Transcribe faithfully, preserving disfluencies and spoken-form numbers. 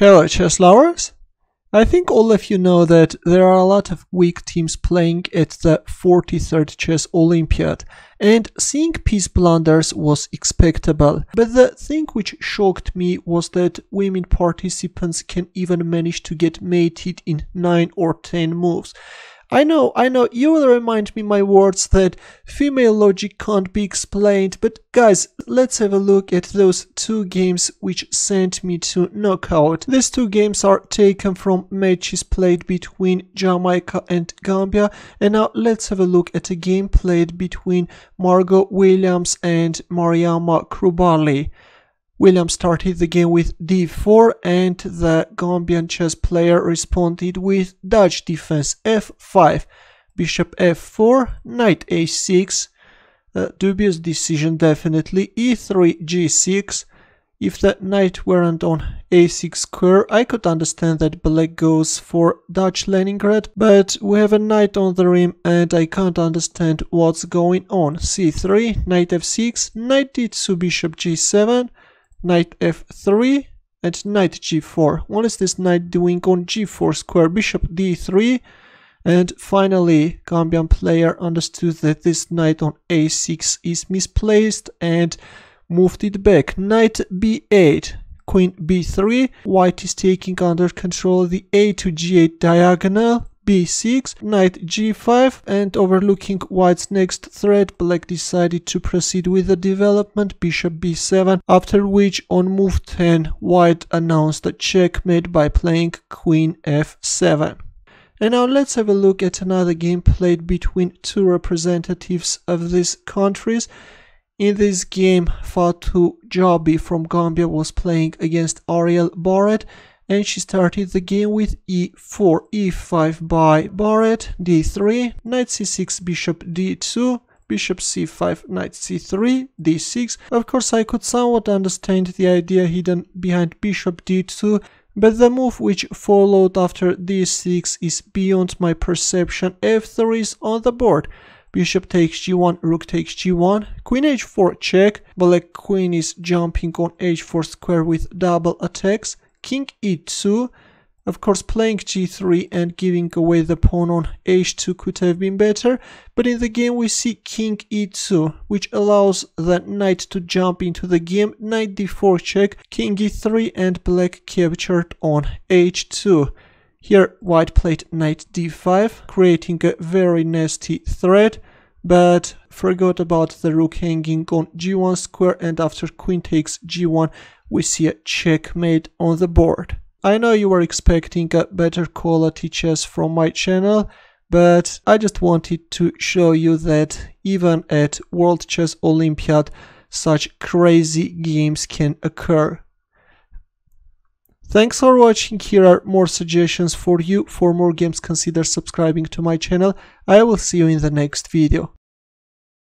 Hello, chess lovers. I think all of you know that there are a lot of weak teams playing at the forty-third Chess Olympiad, and seeing piece blunders was expectable. But the thing which shocked me was that women participants can even manage to get mated in nine or ten moves. I know, I know, you will remind me my words that female logic can't be explained, but guys, let's have a look at those two games which sent me to knockout. These two games are taken from matches played between Jamaica and Gambia, and now let's have a look at a game played between Margot Williams and Mariama Krubally. Williams started the game with d four and the Gambian chess player responded with Dutch defense f five, bishop f four, knight a six, uh, dubious decision definitely, e three, g six. If the knight weren't on a six square, I could understand that black goes for Dutch Leningrad, but we have a knight on the rim and I can't understand what's going on. c three, knight f six, knight d two, bishop g seven, knight f three and knight g four. What is this knight doing on g four square? Bishop d three, and finally Gambian player understood that this knight on a six is misplaced and moved it back. Knight b eight, queen b three, white is taking under control the a to g eight diagonal, b six, knight g five, and overlooking white's next threat, black decided to proceed with the development, bishop b seven, after which on move ten white announced a checkmate by playing queen f seven. And now let's have a look at another game played between two representatives of these countries. In this game, Fatou Jabbie from Gambia was playing against Ariel Barrett, and she started the game with e four, e five by Barrett, d three, knight c six, bishop d two, bishop c five, knight c three, d six. Of course, I could somewhat understand the idea hidden behind bishop d two, but the move which followed after d six is beyond my perception. f three is on the board. Bishop takes g one, rook takes g one, queen h four check, black queen is jumping on h four square with double attacks, king e two, of course playing g three and giving away the pawn on h two could have been better, but in the game we see king e two, which allows the knight to jump into the game, knight d four check, king e three and black captured on h two. Here white played knight d five, creating a very nasty threat, but forgot about the rook hanging on g one square, and after queen takes g one we see a checkmate on the board. I know you were expecting a better quality chess from my channel, but I just wanted to show you that even at World Chess Olympiad such crazy games can occur. Thanks for watching. Here are more suggestions for you. For more games, consider subscribing to my channel. I will see you in the next video.